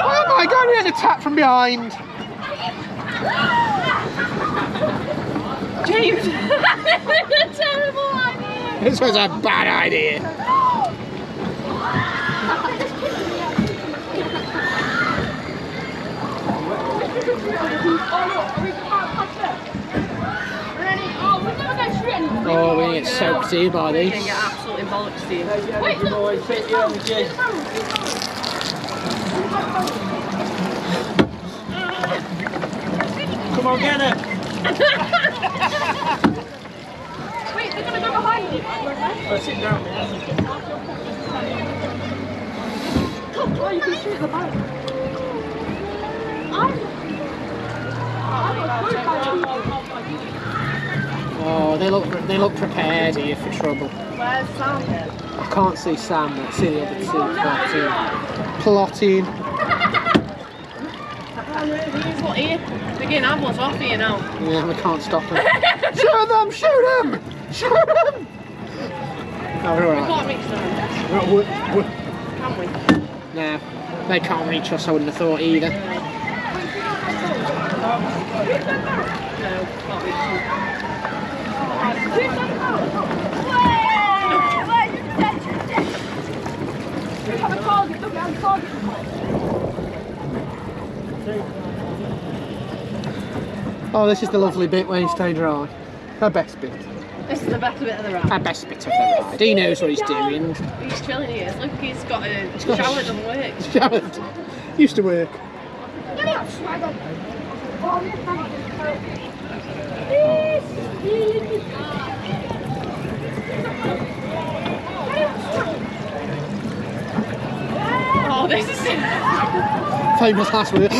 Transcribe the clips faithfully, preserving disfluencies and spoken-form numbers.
Oh my god, he had attacked from behind! James, that was a terrible idea! This was a bad idea! Oh, we get soaked here by these. We get absolutely bollocks to you. Wait, look! Sit down, James. Come on, get it! Wait, they're gonna go behind you. Oh, sit down. Come on, you can shoot the bike. Oh, they look they look prepared here for trouble. Where's Sam? I can't see Sam. I see the other two plotting. Plotting. What here? They're getting ambulance off here now. Yeah, we can't stop them. Shoot them! Shoot them! Shoot them! No, we're alright. We can't reach them. Well, we're, we're... Can we? No, they can't reach us, I wouldn't have thought either. No, can't reach them. We have a target, look, we have a target. Oh, this is the lovely bit where you stay dry. Her best bit. This is the best bit of the ride. Her best bit of the ride. He knows what he's doing. He's chilling here. Look, he's got a shower that doesn't work. Showered. Used to work. Oh, this is... Famous last word.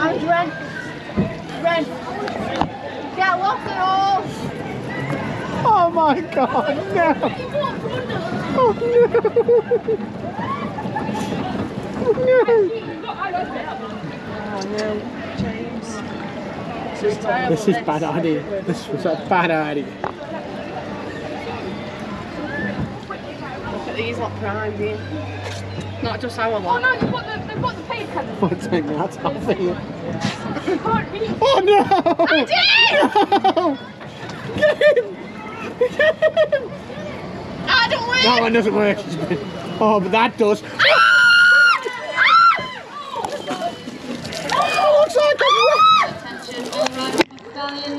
I'm drenched. Drenched. Get lost at all. Oh my god, no. Oh no. Oh no, James. This is bad. This is bad idea. This was a bad idea. Look at these lot primed here. Not just our lot. Oh no, they've got the, they've got the paper. I'll take that off for you. You can't reach. Oh no! I did! No! Get him! Get him! That doesn't work! That one doesn't work. Oh, but that does. Ah! Ah! Oh, looks like I'm... I've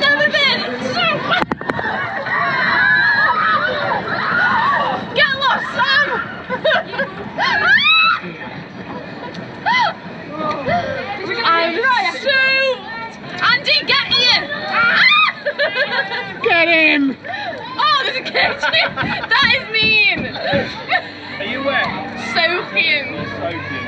never been so Get lost, Sam! I'm so... Andy, get here! Get him! Oh, there's a cage! That is mean! Are you wet? So fume.